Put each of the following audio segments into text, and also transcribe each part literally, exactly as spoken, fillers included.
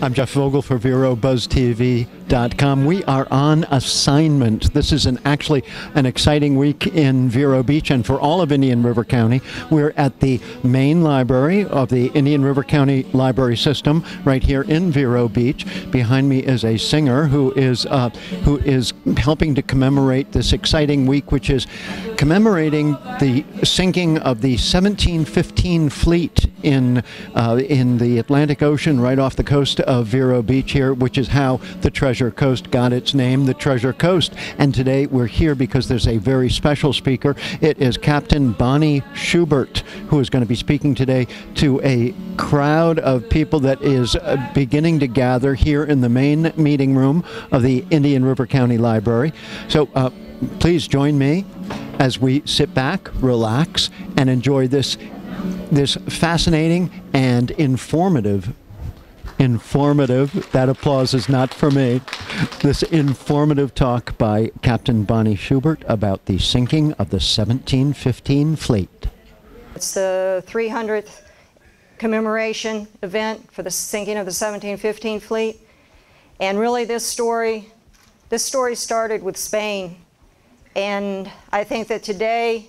I'm Jeff Vogel for Vero Buzz T V dot com. We are on assignment. This is an actually an exciting week in Viera Beach and for all of Indian River County. We're at the main library of the Indian River County Library System right here in Viera Beach. Behind me is a singer who is uh, who is helping to commemorate this exciting week, which is commemorating the sinking of the seventeen fifteen Fleet in uh, in the Atlantic Ocean right off the coast of Viera Beach here, which is how the Treasure Coast got its name, the Treasure Coast. And today we're here because there's a very special speaker. It is Captain Bonnie Schubert, who is going to be speaking today to a crowd of people that is uh, beginning to gather here in the main meeting room of the Indian River County Library. So uh, please join me as we sit back, relax, and enjoy this this fascinating and informative informative, that applause is not for me, this informative talk by Captain Bonnie Schubert about the sinking of the seventeen fifteen Fleet. It's the three hundredth commemoration event for the sinking of the seventeen fifteen Fleet. And really this story, this story started with Spain. And I think that today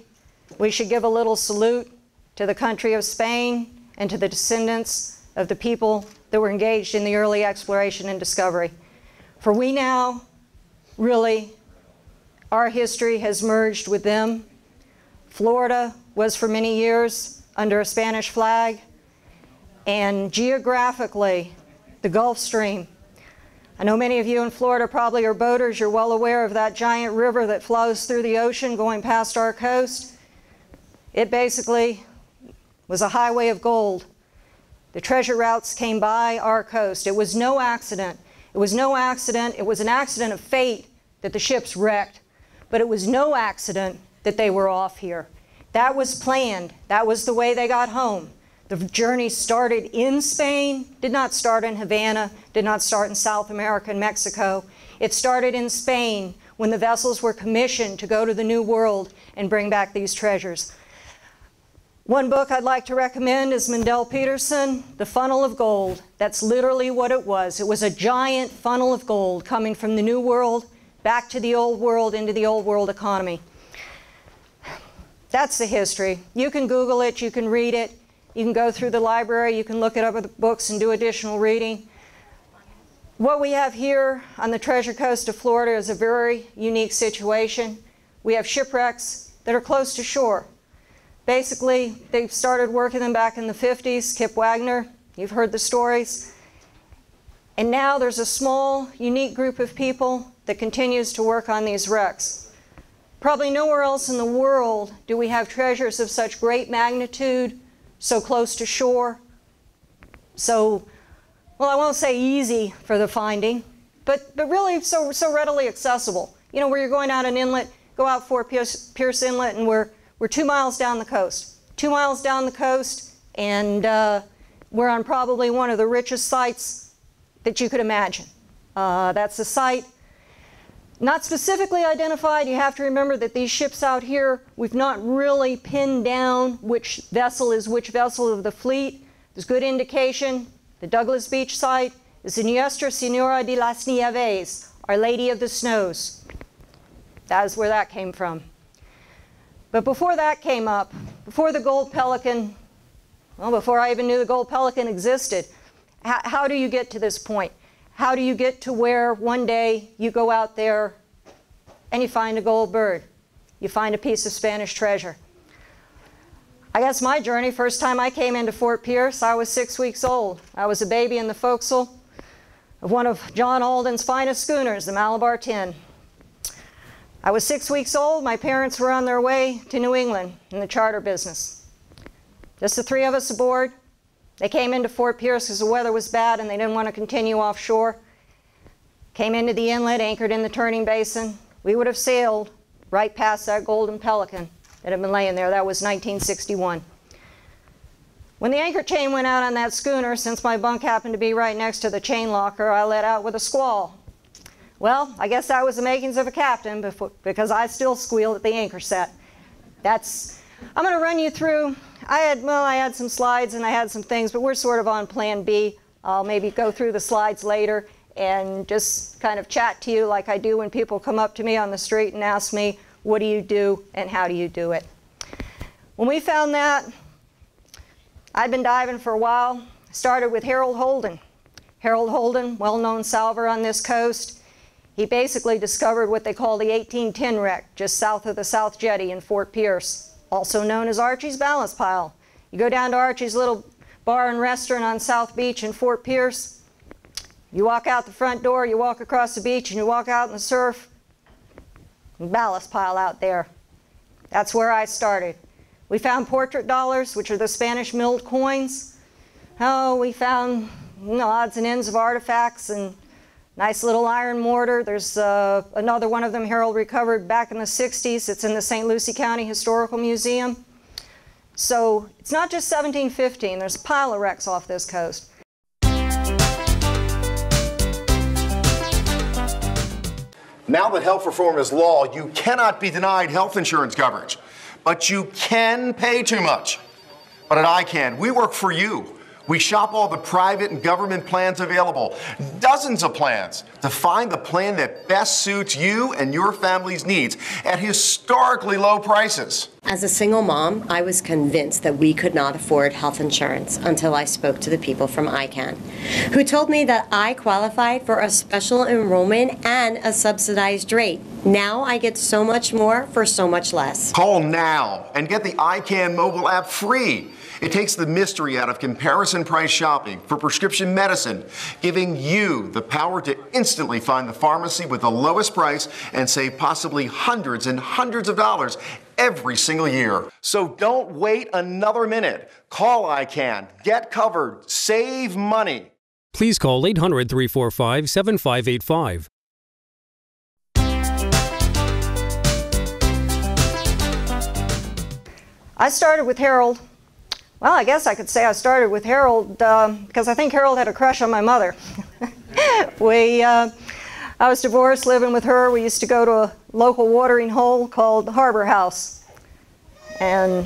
we should give a little salute to the country of Spain and to the descendants of the people that were engaged in the early exploration and discovery. For we now, really, our history has merged with them. Florida was for many years under a Spanish flag, and geographically, the Gulf Stream. I know many of you in Florida probably are boaters. You're well aware of that giant river that flows through the ocean going past our coast. It basically was a highway of gold. The treasure routes came by our coast. It was no accident. It was no accident. It was an accident of fate that the ships wrecked, but it was no accident that they were off here. That was planned. That was the way they got home. The journey started in Spain, did not start in Havana, did not start in South America and Mexico. It started in Spain when the vessels were commissioned to go to the New World and bring back these treasures. One book I'd like to recommend is Mandel Peterson, The Funnel of Gold. That's literally what it was. It was a giant funnel of gold coming from the New World back to the Old World into the Old World economy. That's the history. You can Google it, you can read it, you can go through the library, you can look at other books and do additional reading. What we have here on the Treasure Coast of Florida is a very unique situation. We have shipwrecks that are close to shore. Basically, they started working them back in the fifties, Kip Wagner, you've heard the stories. And now there's a small, unique group of people that continues to work on these wrecks. Probably nowhere else in the world do we have treasures of such great magnitude, so close to shore, so, well, I won't say easy for the finding, but, but really so, so readily accessible. You know, where you're going out an inlet, go out Fort Pierce, Pierce Inlet, and we're We're two miles down the coast, two miles down the coast, and uh, we're on probably one of the richest sites that you could imagine. Uh, that's a site not specifically identified. You have to remember that these ships out here, we've not really pinned down which vessel is which vessel of the fleet. There's good indication. The Douglas Beach site is the Nuestra Señora de las Nieves, Our Lady of the Snows. That is where that came from. But before that came up, before the gold pelican, well, before I even knew the gold pelican existed, how, how do you get to this point? How do you get to where one day you go out there and you find a gold bird? You find a piece of Spanish treasure. I guess my journey, first time I came into Fort Pierce, I was six weeks old. I was a baby in the forecastle of one of John Alden's finest schooners, the Malabar ten. I was six weeks old. My parents were on their way to New England in the charter business. Just the three of us aboard. They came into Fort Pierce because the weather was bad and they didn't want to continue offshore. Came into the inlet, anchored in the turning basin. We would have sailed right past that golden pelican that had been laying there. That was nineteen sixty-one. When the anchor chain went out on that schooner, since my bunk happened to be right next to the chain locker, I let out with a squall. Well, I guess that was the makings of a captain before, because I still squealed at the anchor set. That's, I'm going to run you through, I had, well, I had some slides and I had some things, but we're sort of on plan B. I'll maybe go through the slides later and just kind of chat to you like I do when people come up to me on the street and ask me, what do you do and how do you do it? When we found that, I'd been diving for a while. Started with Harold Holden. Harold Holden, well-known salver on this coast. He basically discovered what they call the eighteen ten wreck, just south of the South Jetty in Fort Pierce, also known as Archie's Ballast Pile. You go down to Archie's little bar and restaurant on South Beach in Fort Pierce, you walk out the front door, you walk across the beach, and you walk out in the surf, ballast pile out there. That's where I started. We found portrait dollars, which are the Spanish milled coins. Oh, we found you know, odds and ends of artifacts and nice little iron mortar. There's uh, another one of them Harold recovered back in the sixties. It's in the Saint Lucie County Historical Museum. So it's not just seventeen fifteen. There's a pile of wrecks off this coast. Now that health reform is law, you cannot be denied health insurance coverage. But you can pay too much. But at I CAN, we work for you. We shop all the private and government plans available, dozens of plans, to find the plan that best suits you and your family's needs at historically low prices. As a single mom, I was convinced that we could not afford health insurance until I spoke to the people from I CAN, who told me that I qualified for a special enrollment and a subsidized rate. Now I get so much more for so much less. Call now and get the I CAN mobile app free. It takes the mystery out of comparison price shopping for prescription medicine, giving you the power to instantly find the pharmacy with the lowest price and save possibly hundreds and hundreds of dollars every single year. So don't wait another minute. Call I CAN. Get covered. Save money. Please call eight hundred, three four five, seven five eight five. I started with Harold. Well, I guess I could say I started with Harold uh, because I think Harold had a crush on my mother. we, uh, I was divorced, living with her. We used to go to a local watering hole called Harbor House. And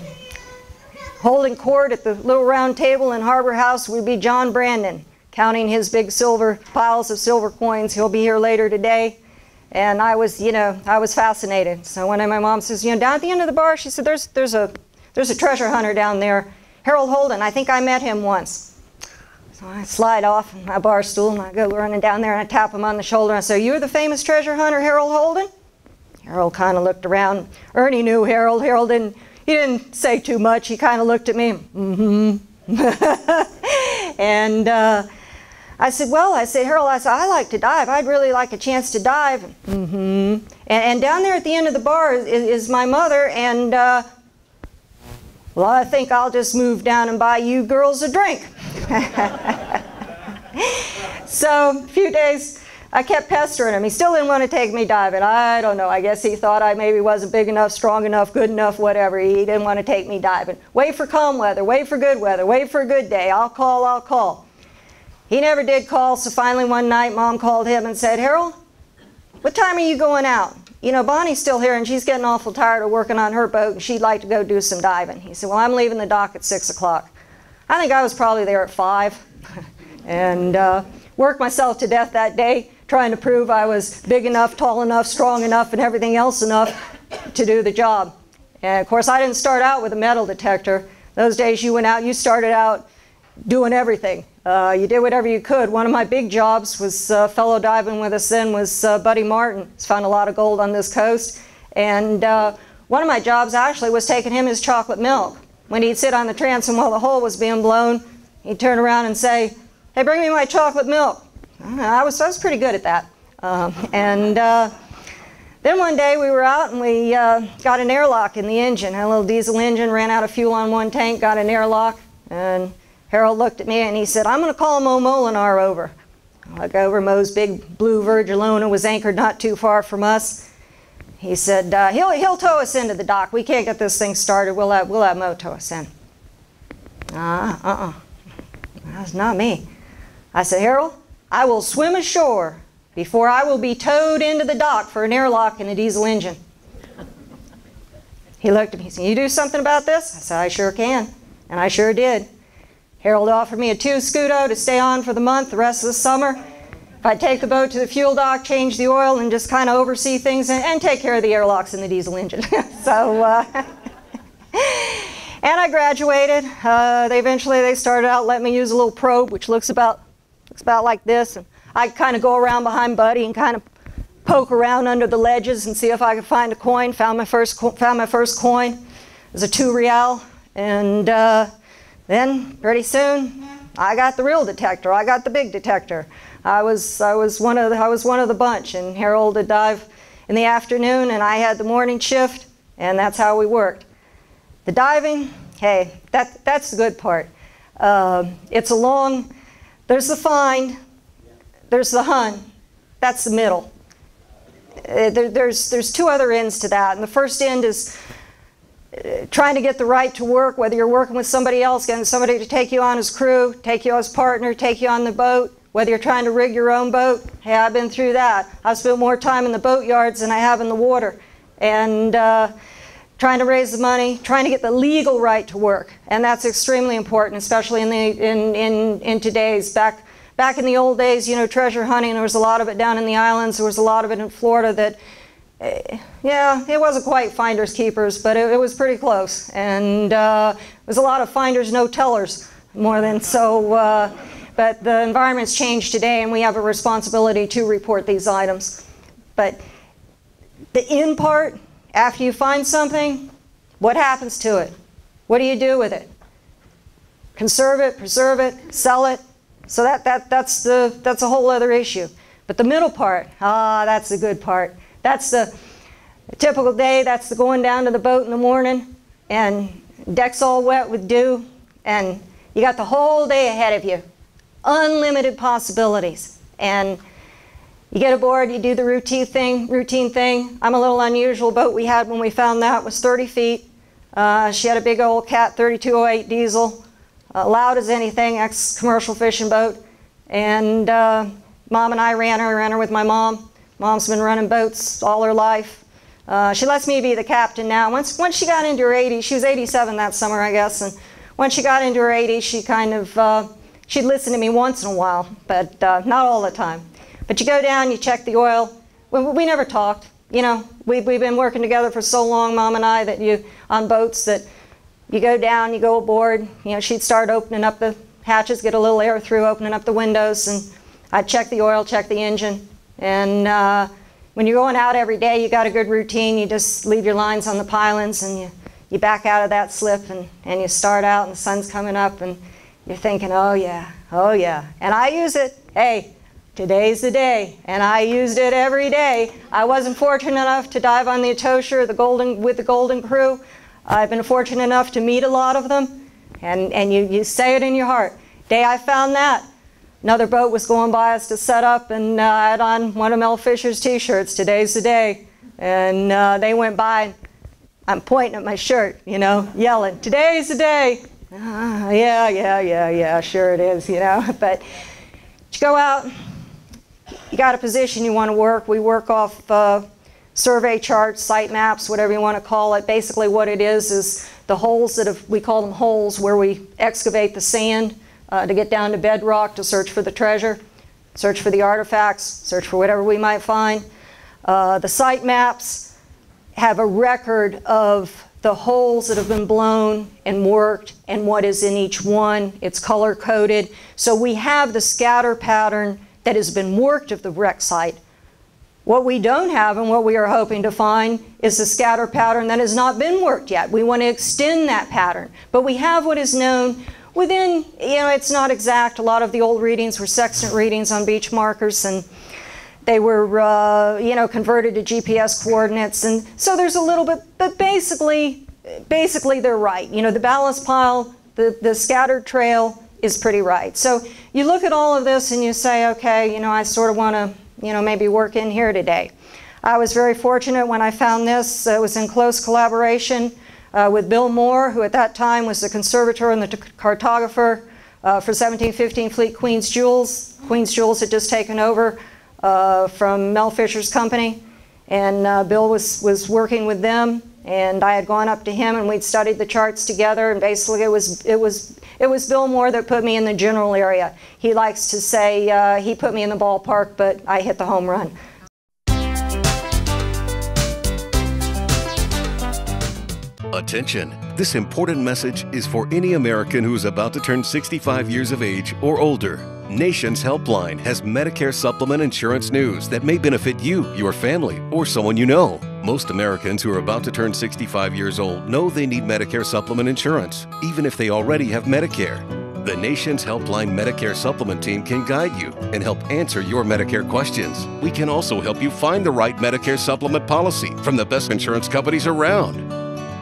holding court at the little round table in Harbor House would be John Brandon, counting his big silver piles of silver coins. He'll be here later today. And I was, you know, I was fascinated. So one day my mom says, you know, down at the end of the bar, she said, there's, there's, a, there's a treasure hunter down there. Harold Holden, I think I met him once. So I slide off my bar stool and I go running down there and I tap him on the shoulder and I say, you're the famous treasure hunter Harold Holden? Harold kind of looked around. Ernie knew Harold. Harold didn't, he didn't say too much. He kind of looked at me, mm-hmm. and uh, I said, well, I said, Harold, I said, I like to dive. I'd really like a chance to dive. Mm-hmm. and, and down there at the end of the bar is, is my mother and uh, well, I think I'll just move down and buy you girls a drink. So a few days, I kept pestering him. He still didn't want to take me diving. I don't know. I guess he thought I maybe wasn't big enough, strong enough, good enough, whatever. He didn't want to take me diving. Wait for calm weather. Wait for good weather. Wait for a good day. I'll call. I'll call. He never did call, so finally one night, Mom called him and said, Harold, what time are you going out? You know, Bonnie's still here and she's getting awful tired of working on her boat and she'd like to go do some diving. He said, well, I'm leaving the dock at six o'clock. I think I was probably there at five and uh, worked myself to death that day trying to prove I was big enough, tall enough, strong enough, and everything else enough to do the job. And of course, I didn't start out with a metal detector. Those days you went out, you started out doing everything. Uh, you did whatever you could. One of my big jobs was uh, fellow diving with us then was uh, Buddy Martin. He's found a lot of gold on this coast. And uh, one of my jobs actually was taking him his chocolate milk. When he'd sit on the transom while the hole was being blown, he'd turn around and say, hey, bring me my chocolate milk. I was, I was pretty good at that. Um, and uh, then one day we were out and we uh, got an airlock in the engine. Had a little diesel engine, ran out of fuel on one tank, got an airlock, and Harold looked at me and he said, I'm going to call Mo Molinar over. I look over, Mo's big blue Virgilona was anchored not too far from us. He said, uh, he'll, he'll tow us into the dock. We can't get this thing started. We'll have, we'll have Mo tow us in. Uh, uh-uh. That's not me. I said, Harold, I will swim ashore before I will be towed into the dock for an airlock and a diesel engine. He looked at me and said, you do something about this? I said, I sure can. And I sure did. Harold offered me a two scudo to stay on for the month, the rest of the summer. I'd take the boat to the fuel dock, change the oil, and just kind of oversee things and, and take care of the airlocks and the diesel engine. so, uh, and I graduated. Uh, they eventually they started out letting me use a little probe, which looks about looks about like this. And I kind of go around behind Buddy and kind of poke around under the ledges and see if I could find a coin. Found my first co found my first coin. It was a two real, and uh, then pretty soon I got the real detector. I got the big detector. I was, I was one of the, I was one of the bunch, and Harold would dive in the afternoon, and I had the morning shift, and that's how we worked. The diving, hey, that, that's the good part. Uh, it's a long, there's the find, there's the hun, that's the middle. Uh, there, there's, there's two other ends to that, and the first end is uh, trying to get the right to work, whether you're working with somebody else, getting somebody to take you on as crew, take you as partner, take you on the boat. Whether you're trying to rig your own boat, hey, I've been through that. I've spent more time in the boat yards than I have in the water. And uh, trying to raise the money, trying to get the legal right to work. And that's extremely important, especially in, the, in, in, in today's. Back, back in the old days, you know, treasure hunting, there was a lot of it down in the islands. There was a lot of it in Florida that, uh, yeah, it wasn't quite finders keepers, but it, it was pretty close. And uh, it was a lot of finders, no tellers, more than so. Uh, But the environment's changed today, and we have a responsibility to report these items. But the end part, after you find something, what happens to it? What do you do with it? Conserve it, preserve it, sell it. So that, that, that's, the, that's a whole other issue. But the middle part, ah, that's the good part. That's the typical day. That's the going down to the boat in the morning, and deck's all wet with dew, and you got the whole day ahead of you. Unlimited possibilities, and you get aboard, you do the routine thing. Routine thing. I'm a little unusual. Boat we had when we found that was thirty feet. Uh, she had a big old Cat thirty-two oh eight diesel, uh, loud as anything. Ex-commercial fishing boat, and uh, Mom and I ran her. I ran her with my mom. Mom's been running boats all her life. Uh, she lets me be the captain now. Once once she got into her eighties, she was eighty-seven that summer, I guess. And once she got into her eighties, she kind of uh, she'd listen to me once in a while, but uh, not all the time. But you go down, you check the oil. We, we never talked. You know, we, we've been working together for so long, Mom and I, that you on boats that you go down, you go aboard. You know, she'd start opening up the hatches, get a little air through, opening up the windows, and I'd check the oil, check the engine. And uh, when you're going out every day, you got a good routine. You just leave your lines on the pylons, and you, you back out of that slip, and, and you start out, and the sun's coming up, and you're thinking, oh yeah, oh yeah. And I use it, hey, today's the day. And I used it every day. I wasn't fortunate enough to dive on the Atosha the golden, with the golden crew. I've been fortunate enough to meet a lot of them. And, and you, you say it in your heart. Day I found that, another boat was going by us to set up, and uh, I had on one of Mel Fisher's t-shirts, today's the day. And uh, they went by, and I'm pointing at my shirt, you know, yelling, today's the day. Uh, yeah, yeah, yeah, yeah, sure it is, you know. But you go out, you got a position you want to work. We work off uh, survey charts, site maps, whatever you want to call it. Basically what it is is the holes that have, we call them holes, where we excavate the sand uh, to get down to bedrock to search for the treasure, search for the artifacts, search for whatever we might find. Uh, the site maps have a record of the holes that have been blown and worked and what is in each one. It's color coded. So we have the scatter pattern that has been worked of the wreck site. What we don't have and what we are hoping to find is the scatter pattern that has not been worked yet. We want to extend that pattern, but we have what is known within, you know, it's not exact. A lot of the old readings were sextant readings on beach markers, and they were, uh, you know, converted to G P S coordinates, and so there's a little bit, but basically, basically they're right. You know, the ballast pile, the, the scattered trail is pretty right. So you look at all of this and you say, okay, you know, I sort of want to, you know, maybe work in here today. I was very fortunate when I found this. It was in close collaboration uh, with Bill Moore, who at that time was the conservator and the cartographer uh, for seventeen fifteen Fleet Queen's Jewels. Queen's Jewels had just taken over Uh, from Mel Fisher's company, and uh, Bill was, was working with them And I had gone up to him and we'd studied the charts together, and basically it was, it was, it was Bill Moore that put me in the general area. He likes to say uh, he put me in the ballpark, but I hit the home run. Attention, this important message is for any American who is about to turn sixty-five years of age or older. Nations Helpline has Medicare supplement insurance news that may benefit you, your family, or someone you know. Most Americans who are about to turn sixty-five years old know they need Medicare supplement insurance, even if they already have Medicare. The Nations Helpline Medicare supplement team can guide you and help answer your Medicare questions. We can also help you find the right Medicare supplement policy from the best insurance companies around.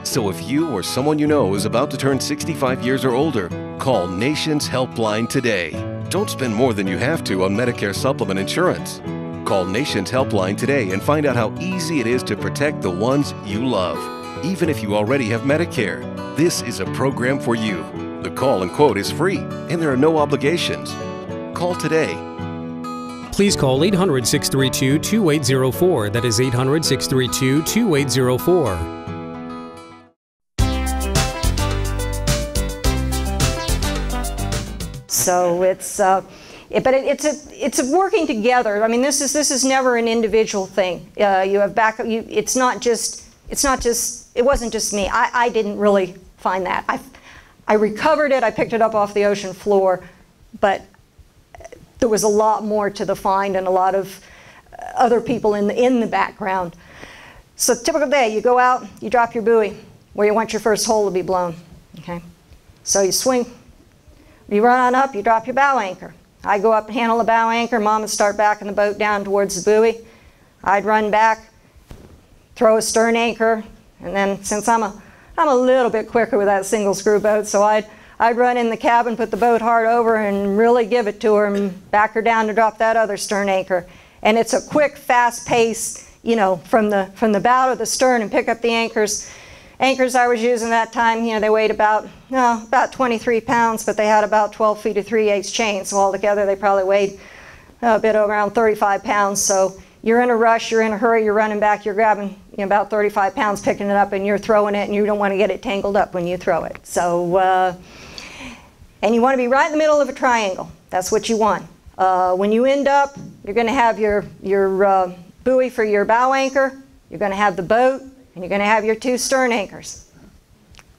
So if you or someone you know is about to turn sixty-five years or older, call Nations Helpline today. Don't spend more than you have to on Medicare supplement insurance. Call Nations Helpline today and find out how easy it is to protect the ones you love, even if you already have Medicare. This is a program for you. The call and quote is free, and there are no obligations. Call today. Please call eight hundred, six three two, two eight zero four. That is eight hundred, six three two, two eight zero four. So it's, uh, it, but it, it's a, it's a working together. I mean, this is this is never an individual thing. Uh, you have back. You, it's not just. It's not just. It wasn't just me. I, I didn't really find that. I, I recovered it. I picked it up off the ocean floor, but there was a lot more to the find and a lot of other people in the, in the background. So typical day, you go out, you drop your buoy where you want your first hole to be blown. Okay, so you swing. You run on up, you drop your bow anchor. I go up and handle the bow anchor. Mom would start backing the boat down towards the buoy. I'd run back, throw a stern anchor, and then since I'm a, I'm a little bit quicker with that single screw boat, so I'd, I'd run in the cabin, put the boat hard over, and really give it to her and back her down to drop that other stern anchor. And it's a quick, fast pace, you know, from the, from the bow to the stern and pick up the anchors. Anchors I was using that time, you know, they weighed about, no, about twenty-three pounds, but they had about twelve feet of three eighths chain, so altogether they probably weighed a bit around thirty-five pounds. So you're in a rush, you're in a hurry, you're running back, you're grabbing, you know, about thirty-five pounds, picking it up, and you're throwing it, and you don't want to get it tangled up when you throw it. So, uh, and you want to be right in the middle of a triangle. That's what you want. Uh, when you end up, you're going to have your, your uh, buoy for your bow anchor, you're going to have the boat, and you're going to have your two stern anchors.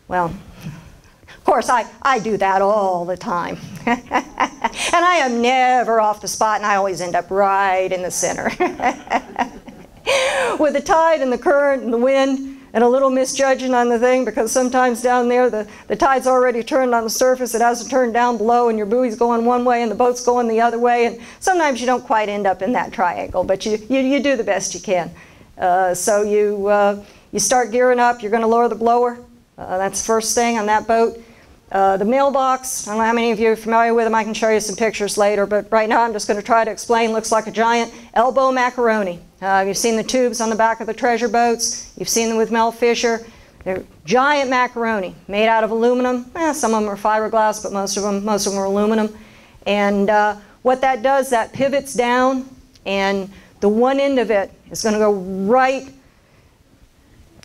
Well, of course, I, I do that all the time. And I am never off the spot, and I always end up right in the center. With the tide and the current and the wind and a little misjudging on the thing, because sometimes down there the, the tide's already turned on the surface, it hasn't turned down below, and your buoy's going one way and the boat's going the other way, and sometimes you don't quite end up in that triangle, but you, you, you do the best you can. Uh, so you... Uh, You start gearing up, you're going to lower the blower. Uh, that's the first thing on that boat. Uh, the mailbox, I don't know how many of you are familiar with them. I can show you some pictures later, but right now I'm just going to try to explain. Looks like a giant elbow macaroni. Uh, you've seen the tubes on the back of the treasure boats. You've seen them with Mel Fisher. They're giant macaroni made out of aluminum. Eh, some of them are fiberglass, but most of them, most of them are aluminum. And uh, what that does, that pivots down, and the one end of it is going to go right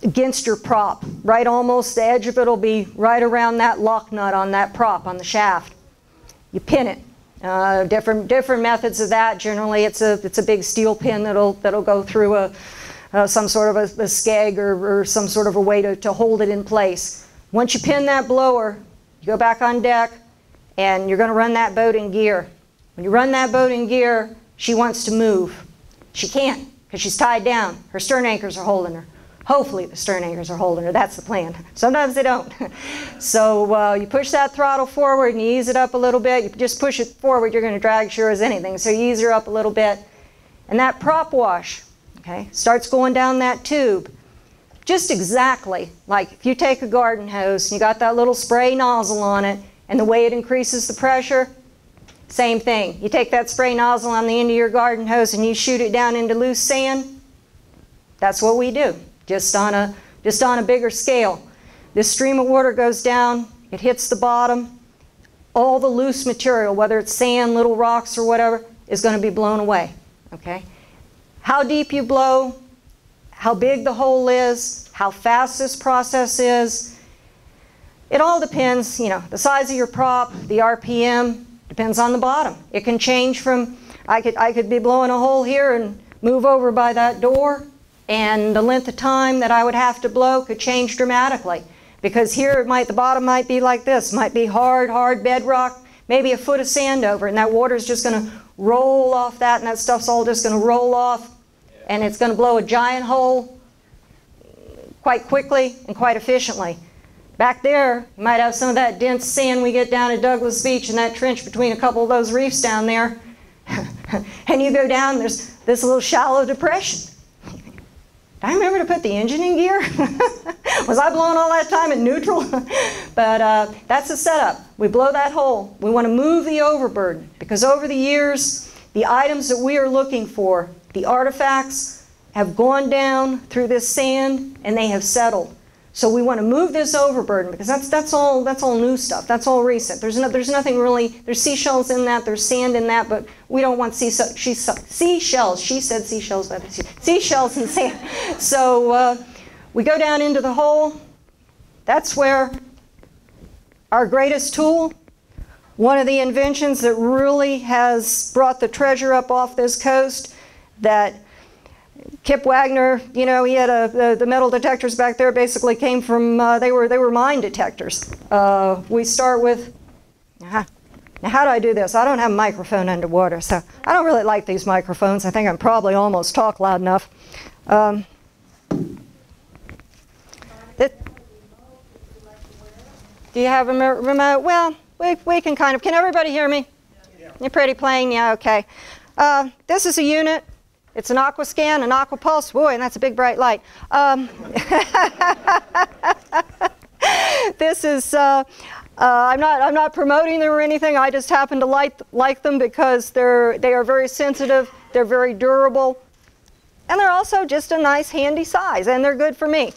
against your prop, right almost the edge of it will be right around that lock nut on that prop, on the shaft. You pin it. Uh, different, different methods of that. Generally it's a, it's a big steel pin that'll, that'll go through a, uh, some sort of a, a skeg or, or some sort of a way to, to hold it in place. Once you pin that blower, you go back on deck and you're going to run that boat in gear. When you run that boat in gear, she wants to move. She can't because she's tied down. Her stern anchors are holding her. Hopefully the stern anchors are holding her. That's the plan. Sometimes they don't. So uh, you push that throttle forward and you ease it up a little bit. You just push it forward, you're going to drag sure as anything. So you ease her up a little bit. And that prop wash, okay, starts going down that tube. Just exactly like if you take a garden hose and you got that little spray nozzle on it and the way it increases the pressure, same thing. You take that spray nozzle on the end of your garden hose and you shoot it down into loose sand. That's what we do. Just on a, just on a bigger scale. This stream of water goes down, it hits the bottom. All the loose material, whether it's sand, little rocks, or whatever, is going to be blown away. Okay? How deep you blow, how big the hole is, how fast this process is. It all depends, you know, the size of your prop, the R P M, depends on the bottom. It can change from, I could, I could be blowing a hole here and move over by that door, and the length of time that I would have to blow could change dramatically. Because here it might, the bottom might be like this, might be hard, hard bedrock, maybe a foot of sand over, and that water is just going to roll off that, and that stuff's all just going to roll off, and it's going to blow a giant hole quite quickly and quite efficiently. Back there, you might have some of that dense sand we get down at Douglas Beach in that trench between a couple of those reefs down there, and you go down, there's this little shallow depression. Do I remember to put the engine in gear? Was I blowing all that time in neutral? But uh, that's the setup. We blow that hole. We want to move the overburden, because over the years, the items that we are looking for, the artifacts, have gone down through this sand and they have settled. So we want to move this overburden, because that's, that's, all, that's all new stuff. That's all recent. There's, no, there's nothing really, there's seashells in that, there's sand in that, but we don't want sea, she, seashells. She said seashells, but seashells and sand. So uh, we go down into the hole. That's where our greatest tool, one of the inventions that really has brought the treasure up off this coast, that Kip Wagner, you know, he had a, the, the metal detectors back there basically came from, uh, they, were, they were mine detectors. Uh, we start with, uh, now how do I do this? I don't have a microphone underwater, so I don't really like these microphones. I think I'm probably almost talk loud enough. Um, the, do you have a remote? Well, we, we can kind of, can everybody hear me? Yeah. You're pretty plain, yeah, okay. Uh, this is a unit. It's an AquaScan, an AquaPulse, boy, and that's a big bright light. Um, this is, uh, uh, I'm, not, I'm not promoting them or anything, I just happen to like, like them because they're, they are very sensitive, they're very durable, and they're also just a nice handy size, and they're good for me.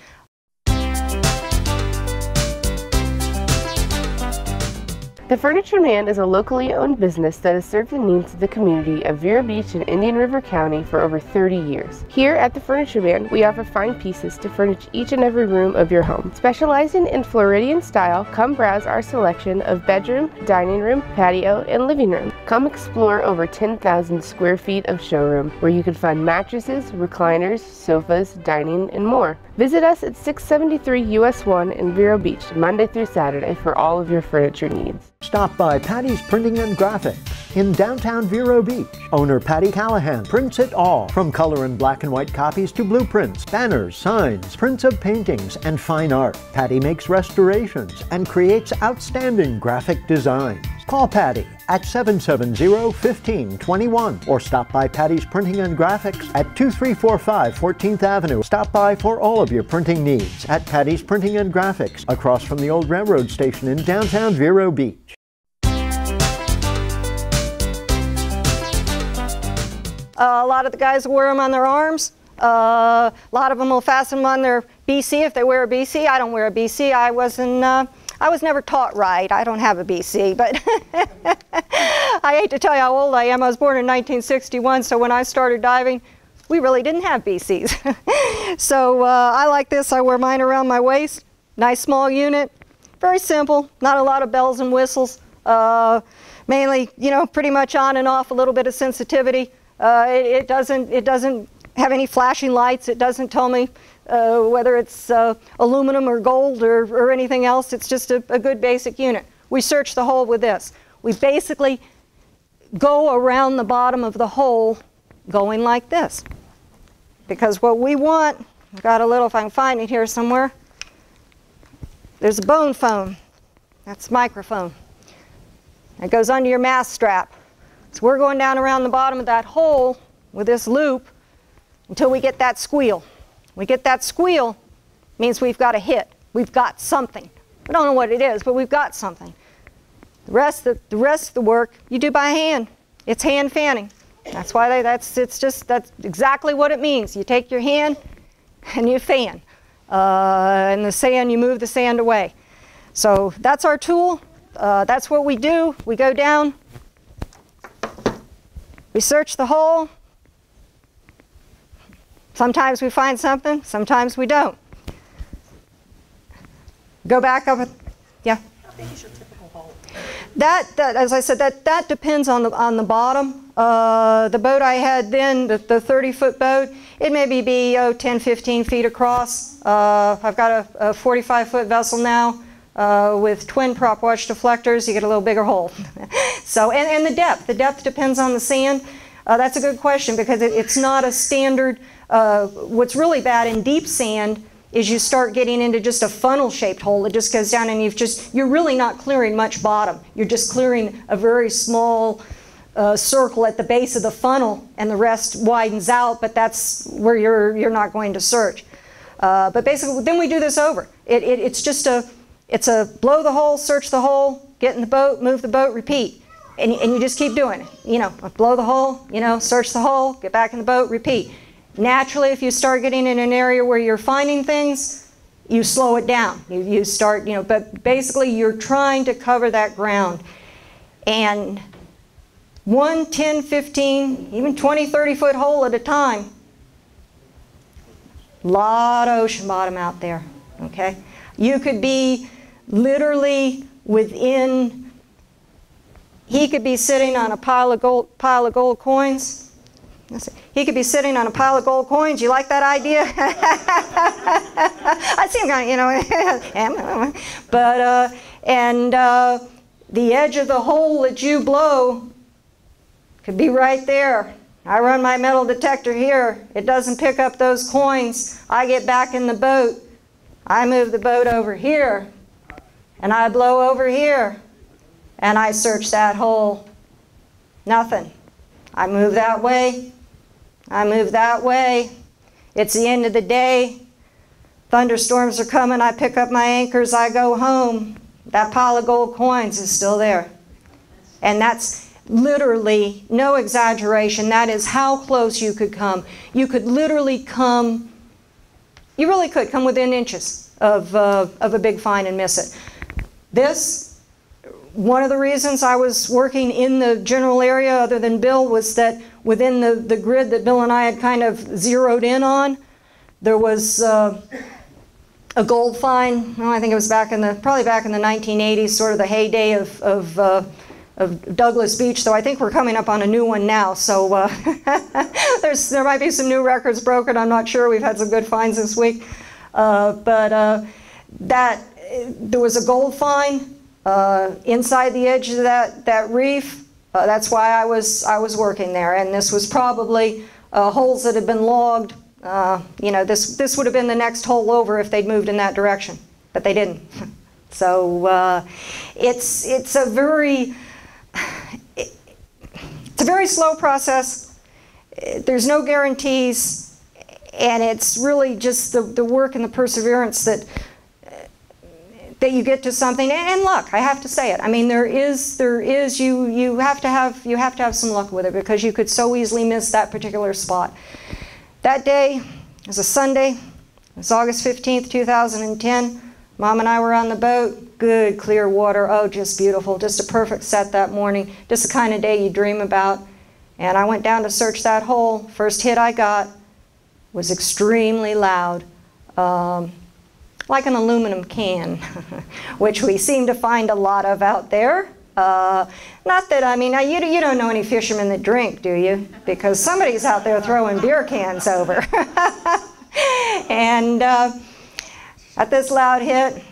The Furniture Man is a locally owned business that has served the needs of the community of Viera Beach in Indian River County for over thirty years. Here at the Furniture Man, we offer fine pieces to furnish each and every room of your home. Specializing in Floridian style, come browse our selection of bedroom, dining room, patio, and living room. Come explore over ten thousand square feet of showroom where you can find mattresses, recliners, sofas, dining, and more. Visit us at six seventy-three U S one in Viera Beach, Monday through Saturday, for all of your furniture needs. Stop by Patty's Printing and Graphics in downtown Viera Beach. Owner Patty Callahan prints it all, from color and black and white copies to blueprints, banners, signs, prints of paintings, and fine art. Patty makes restorations and creates outstanding graphic designs. Call Patty at seven seven zero, one five two one or stop by Patty's Printing and Graphics at two three four five fourteenth Avenue. Stop by for all of your printing needs at Patty's Printing and Graphics across from the old railroad station in downtown Viera Beach. Uh, a lot of the guys wear them on their arms. Uh, a lot of them will fasten them on their B C if they wear a B C. I don't wear a B C. I wasn't... Uh, I was never taught right. I don't have a B C, but I hate to tell you how old I am. I was born in nineteen sixty-one, so when I started diving, we really didn't have B Cs. So uh, I like this. I wear mine around my waist. Nice small unit. Very simple. Not a lot of bells and whistles. Uh, mainly, you know, pretty much on and off, a little bit of sensitivity. Uh, it, it doesn't, it doesn't have any flashing lights. It doesn't tell me Uh, whether it's uh, aluminum or gold or, or anything else. It's just a, a good basic unit. We search the hole with this. We basically go around the bottom of the hole going like this. Because what we want, I've got a little, if I can find it here somewhere, there's a bone phone. That's a microphone. It goes under your mast strap. So we're going down around the bottom of that hole with this loop until we get that squeal. We get that squeal, means we've got a hit. We've got something. We don't know what it is, but we've got something. The rest of the, the rest of the work you do by hand. It's hand fanning. That's why they, that's it's just that's exactly what it means. You take your hand and you fan, uh, and the sand, you move the sand away. So that's our tool. Uh, that's what we do. We go down. We search the hole. Sometimes we find something, sometimes we don't. Go back up. Yeah. How big is your typical hull? That, that, as I said, that that depends on the on the bottom. Uh, the boat I had then, the thirty-foot boat, it may be oh, ten, fifteen feet across. Uh, I've got a forty-five-foot vessel now uh, with twin prop wash deflectors. You get a little bigger hole. So, and, and the depth. The depth depends on the sand. Uh, that's a good question because it, it's not a standard. Uh, what's really bad in deep sand is you start getting into just a funnel-shaped hole. It just goes down and you've just, you're really not clearing much bottom. You're just clearing a very small uh, circle at the base of the funnel and the rest widens out, but that's where you're, you're not going to search. Uh, but basically, then we do this over. It, it, it's just a, it's a blow the hole, search the hole, get in the boat, move the boat, repeat. And, and you just keep doing it. You know, blow the hole, you know, search the hole, get back in the boat, repeat. Naturally, if you start getting in an area where you're finding things, you slow it down. You, you start, you know, but basically you're trying to cover that ground. And one, ten, fifteen, even twenty, thirty foot hole at a time, a lot of ocean bottom out there, okay? You could be literally within, he could be sitting on a pile of gold, pile of gold coins. He could be sitting on a pile of gold coins. You like that idea? I see him going, you know, but uh, and uh, the edge of the hole that you blow could be right there. I run my metal detector here. It doesn't pick up those coins. I get back in the boat. I move the boat over here, and I blow over here, and I search that hole. Nothing. I move that way. I move that way. It's the end of the day. Thunderstorms are coming. I pick up my anchors. I go home. That pile of gold coins is still there. And that's literally, no exaggeration, that is how close you could come. You could literally come, you really could come within inches of, uh, of a big find and miss it. This. One of the reasons I was working in the general area other than Bill was that within the, the grid that Bill and I had kind of zeroed in on, there was uh, a gold find. Well, I think it was back in the, probably back in the nineteen eighties, sort of the heyday of, of, uh, of Douglas Beach. So I think we're coming up on a new one now. So uh, there's, there might be some new records broken. I'm not sure. We've had some good finds this week. Uh, but uh, that, there was a gold find. Uh, inside the edge of that, that reef, uh, that's why I was, I was working there. And this was probably uh, holes that had been logged. Uh, you know, this, this would have been the next hole over if they'd moved in that direction, but they didn't. So uh, it's, it's, a very, it, it's a very slow process. There's no guarantees. And it's really just the, the work and the perseverance that that you get to something, and luck. I have to say it. I mean, there is, there is. You you have to have you have to have some luck with it because you could so easily miss that particular spot. That day, it was a Sunday. It was August fifteenth, two thousand ten. Mom and I were on the boat. Good clear water. Oh, just beautiful. Just a perfect set that morning. Just the kind of day you dream about. And I went down to search that hole. First hit I got was extremely loud. Um, like an aluminum can, which we seem to find a lot of out there. Uh, not that, I mean, you, you don't know any fishermen that drink, do you? Because somebody's out there throwing beer cans over. And uh, at this loud hit,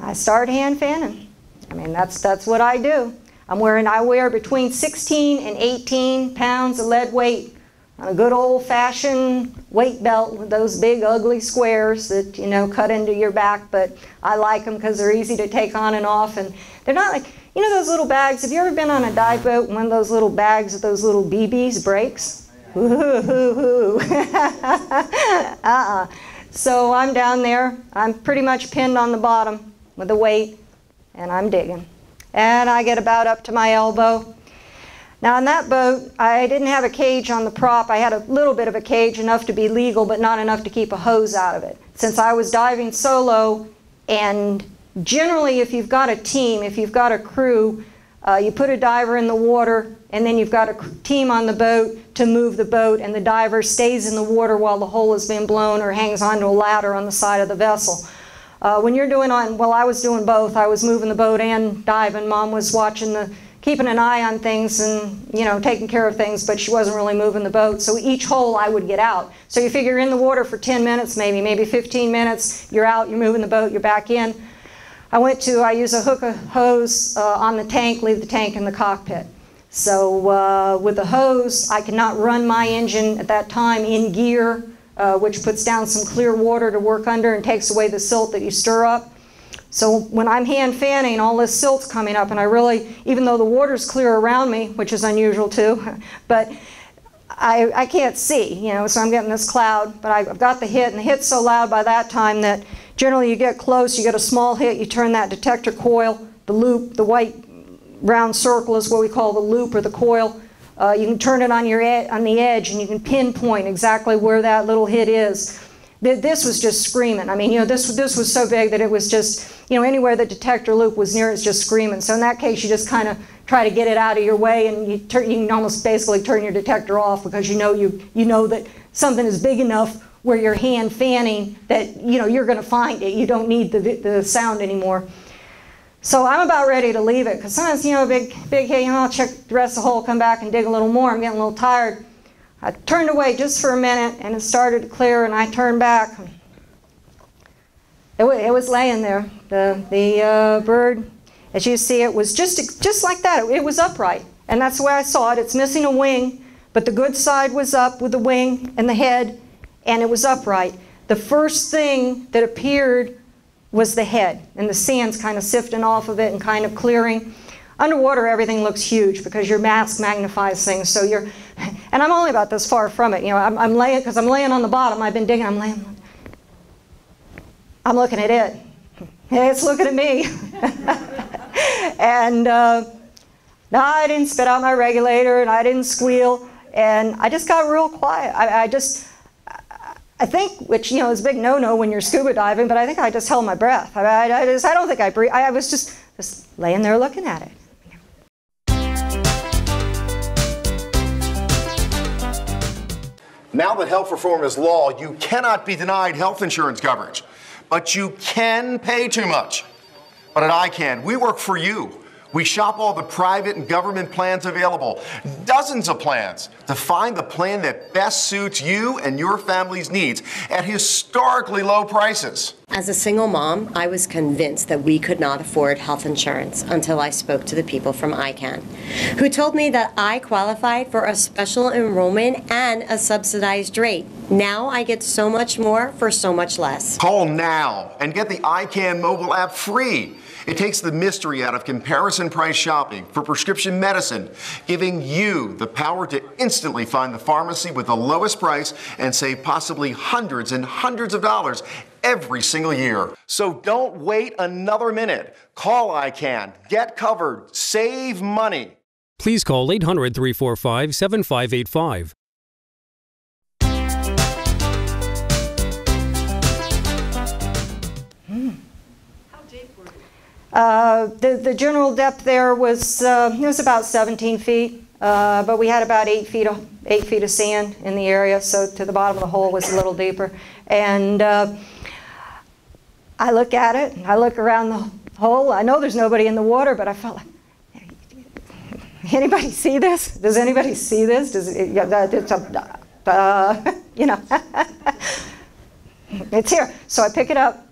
I start hand fanning. I mean, that's, that's what I do. I'm wearing, I wear between sixteen and eighteen pounds of lead weight. A good old-fashioned weight belt with those big ugly squares that, you know, cut into your back, but I like them because they're easy to take on and off, and they're not like, you know, those little bags. Have you ever been on a dive boat and one of those little bags with those little B Bs breaks? Ooh-hoo-hoo-hoo. Uh-uh. So I'm down there. I'm pretty much pinned on the bottom with the weight, and I'm digging. And I get about up to my elbow. Now on that boat, I didn't have a cage on the prop. I had a little bit of a cage, enough to be legal, but not enough to keep a hose out of it. Since I was diving solo, and generally if you've got a team, if you've got a crew, uh, you put a diver in the water, and then you've got a team on the boat to move the boat, and the diver stays in the water while the hole has been blown or hangs onto a ladder on the side of the vessel. Uh, when you're doing on, well, I was doing both. I was moving the boat and diving. Mom was watching the, keeping an eye on things and, you know, taking care of things, but she wasn't really moving the boat. So each hole I would get out. So you figure in the water for ten minutes, maybe, maybe fifteen minutes. You're out, you're moving the boat, you're back in. I went to, I use a hook a hose uh, on the tank, leave the tank in the cockpit. So uh, with the hose, I could not run my engine at that time in gear, uh, which puts down some clear water to work under and takes away the silt that you stir up. So when I'm hand fanning, all this silt's coming up, and I really, even though the water's clear around me, which is unusual too, but I, I can't see, you know, so I'm getting this cloud, but I've got the hit, and the hit's so loud by that time that generally you get close, you get a small hit, you turn that detector coil, the loop, the white round circle is what we call the loop or the coil. Uh, you can turn it on, your ed on the edge, and you can pinpoint exactly where that little hit is. This was just screaming. I mean, you know, this, this was so big that it was just, you know, anywhere the detector loop was near, it's just screaming. So in that case, you just kind of try to get it out of your way, and you, turn, you can almost basically turn your detector off because you know, you, you know that something is big enough where you're hand fanning that, you know, you're going to find it. You don't need the, the sound anymore. So I'm about ready to leave it because sometimes, you know, a big, big hit, you know, I'll check the rest of the hole, come back and dig a little more. I'm getting a little tired. I turned away just for a minute, and it started to clear, and I turned back. It, w it was laying there. The, the uh, bird, as you see, it was just, just like that. It, it was upright, and that's the way I saw it. It's missing a wing, but the good side was up with the wing and the head, and it was upright. The first thing that appeared was the head, and the sand's kind of sifting off of it and kind of clearing. Underwater, everything looks huge because your mask magnifies things. So you're, and I'm only about this far from it. You know, I'm, I'm laying because I'm laying on the bottom. I've been digging. I'm laying. I'm looking at it. It's looking at me. and uh, no, I didn't spit out my regulator, and I didn't squeal, and I just got real quiet. I, I just, I think, which, you know, is a big no-no when you're scuba diving. But I think I just held my breath. I, I, I just, I don't think I breathe. I, I was just, just laying there looking at it. Now that health reform is law, you cannot be denied health insurance coverage. But you can pay too much. But at I can, we work for you. We shop all the private and government plans available. Dozens of plans to find the plan that best suits you and your family's needs at historically low prices. As a single mom, I was convinced that we could not afford health insurance until I spoke to the people from I can, who told me that I qualified for a special enrollment and a subsidized rate. Now I get so much more for so much less. Call now and get the I can mobile app free. It takes the mystery out of comparison price shopping for prescription medicine, giving you the power to instantly find the pharmacy with the lowest price and save possibly hundreds and hundreds of dollars every single year. So don't wait another minute. Call I can. Get covered. Save money. Please call eight hundred, three four five, seven five eight five. Uh, the, the general depth there was, uh, it was about seventeen feet, uh, but we had about eight feet, of, eight feet of sand in the area, so to the bottom of the hole was a little deeper. And uh, I look at it, and I look around the hole. I know there's nobody in the water, but I felt like, anybody see this? Does anybody see this? Does it, uh, you know, it's here. So I pick it up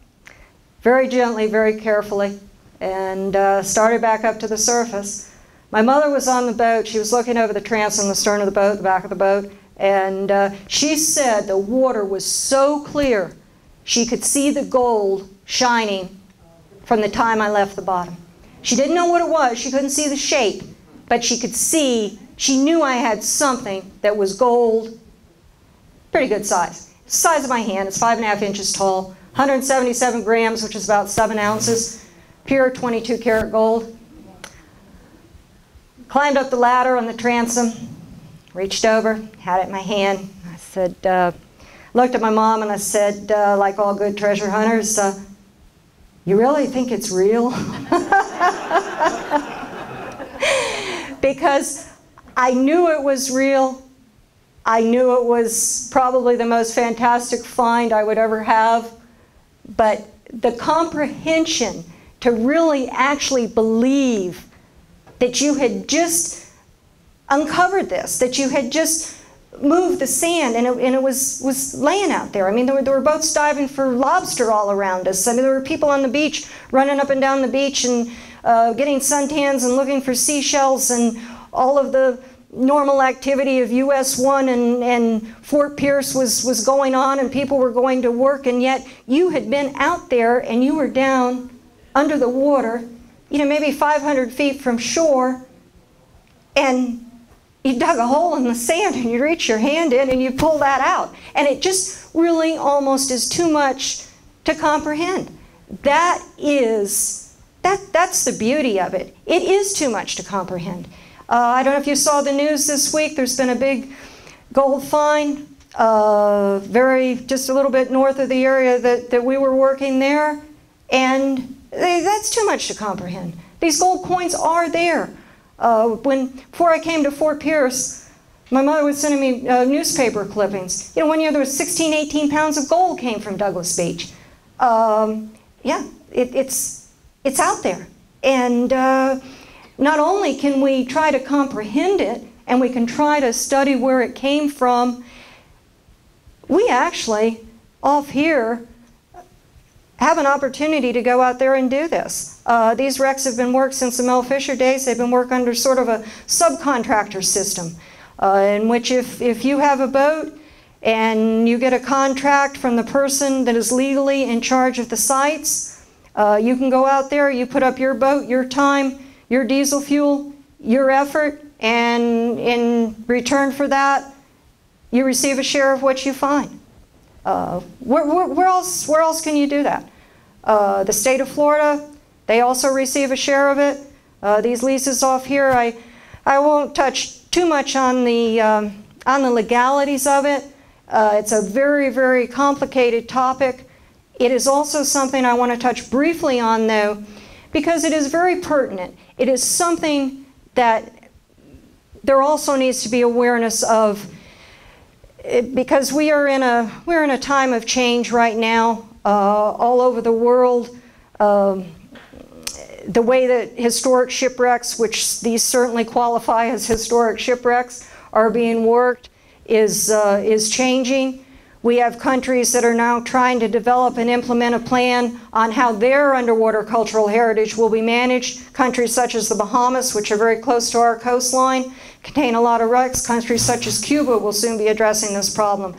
very gently, very carefully, and uh, started back up to the surface. My mother was on the boat. She was looking over the transom, the stern of the boat, the back of the boat, and uh, she said the water was so clear she could see the gold shining from the time I left the bottom. She didn't know what it was. She couldn't see the shape, but she could see, she knew I had something that was gold, pretty good size. It's the size of my hand. It's five and a half inches tall, one hundred seventy-seven grams, which is about seven ounces. Pure twenty-two karat gold. Climbed up the ladder on the transom, reached over, had it in my hand. I said, uh, looked at my mom and I said, uh, like all good treasure hunters, uh, you really think it's real? Because I knew it was real. I knew it was probably the most fantastic find I would ever have, but the comprehension to really actually believe that you had just uncovered this, that you had just moved the sand and it, and it was, was laying out there. I mean, there were, there were boats diving for lobster all around us. I mean, there were people on the beach running up and down the beach and uh, getting suntans and looking for seashells and all of the normal activity of U S one and, and Fort Pierce was, was going on and people were going to work, and yet you had been out there and you were down under the water, you know, maybe five hundred feet from shore, and you dug a hole in the sand and you reach your hand in and you pull that out. And it just really almost is too much to comprehend. That is, that, that's the beauty of it. It is too much to comprehend. Uh, I don't know if you saw the news this week. There's been a big gold find, uh, very, just a little bit north of the area that, that we were working there. And they, that's too much to comprehend. These gold coins are there. Uh, when, before I came to Fort Pierce, my mother was sending me uh, newspaper clippings. You know, one year there was sixteen, eighteen pounds of gold came from Douglas Beach. Um, yeah, it, it's, it's out there. And uh, not only can we try to comprehend it, and we can try to study where it came from, we actually, off here, have an opportunity to go out there and do this. Uh, these wrecks have been worked since the Mel Fisher days. They've been worked under sort of a subcontractor system uh, in which if, if you have a boat and you get a contract from the person that is legally in charge of the sites, uh, you can go out there, you put up your boat, your time, your diesel fuel, your effort, and in return for that, you receive a share of what you find. Uh, where, where, where, else, where else can you do that? Uh, the state of Florida, they also receive a share of it. Uh, these leases off here, I, I won't touch too much on the, um, on the legalities of it. Uh, it's a very, very complicated topic. It is also something I want to touch briefly on, though, because it is very pertinent. It is something that there also needs to be awareness of, because we are in a, we're in a time of change right now uh, all over the world. Um, the way that historic shipwrecks, which these certainly qualify as historic shipwrecks, are being worked is, uh, is changing. We have countries that are now trying to develop and implement a plan on how their underwater cultural heritage will be managed. Countries such as the Bahamas, which are very close to our coastline, contain a lot of wrecks. Countries such as Cuba will soon be addressing this problem.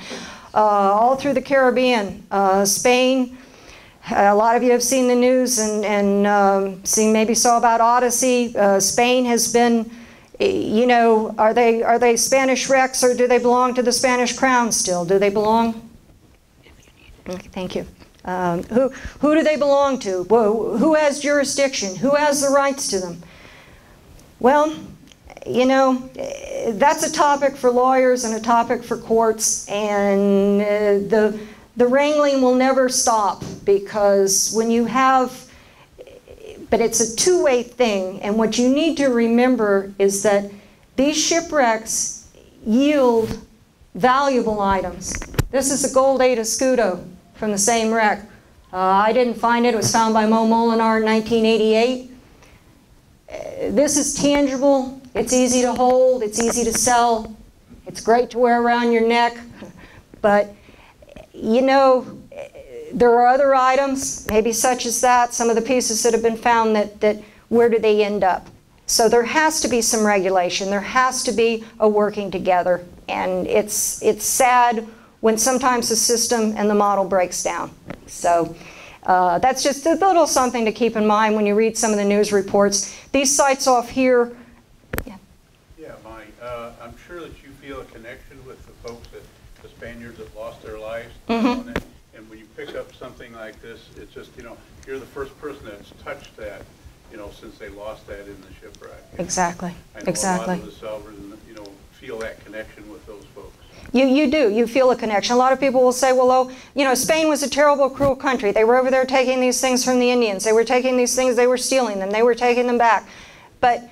Uh, all through the Caribbean, uh, Spain, a lot of you have seen the news and, and um, seen, maybe saw about Odyssey. Uh, Spain has been, you know, are they, are they Spanish wrecks, or do they belong to the Spanish crown still? Do they belong? Okay, thank you. Um, who, who do they belong to? Who, who has jurisdiction? Who has the rights to them? Well, you know, that's a topic for lawyers and a topic for courts, and uh, the, the wrangling will never stop, because when you have, but it's a two-way thing, and what you need to remember is that these shipwrecks yield valuable items. This is a gold eight escudo from the same wreck. Uh, I didn't find it, it was found by Mo Molinar in nineteen eighty-eight. Uh, this is tangible. It's easy to hold, it's easy to sell, it's great to wear around your neck, but you know, there are other items, maybe such as that, some of the pieces that have been found that, that where do they end up? So there has to be some regulation, there has to be a working together, and it's, it's sad when sometimes the system and the model breaks down. So. Uh, that's just a little something to keep in mind when you read some of the news reports. These sites off here. Yeah, yeah, Bonnie, uh, I'm sure that you feel a connection with the folks, that the Spaniards that lost their lives. Mm-hmm. And, and when you pick up something like this, it's just, you know, you're the first person that's touched that, you know, since they lost that in the shipwreck. Exactly, I know exactly. A lot of the salvors, you know, feel that connection with those folks. You, you do, you feel a connection. A lot of people will say, well, oh, you know, Spain was a terrible, cruel country. They were over there taking these things from the Indians. They were taking these things, they were stealing them, they were taking them back. But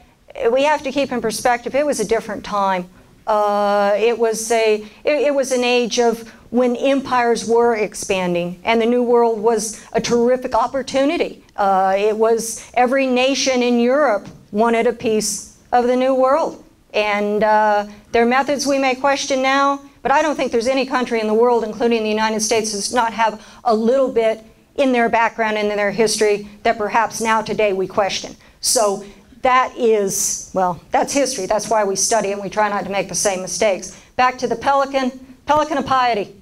we have to keep in perspective, it was a different time. Uh, it was a it, it was an age of when empires were expanding, and the New World was a terrific opportunity. Uh, it was every nation in Europe wanted a piece of the New World, and uh, their methods we may question now, but I don't think there's any country in the world, including the United States, that does not have a little bit in their background and in their history that perhaps now today we question. So that is, well, that's history. That's why we study it, and we try not to make the same mistakes. Back to the Pelican, Pelican of Piety.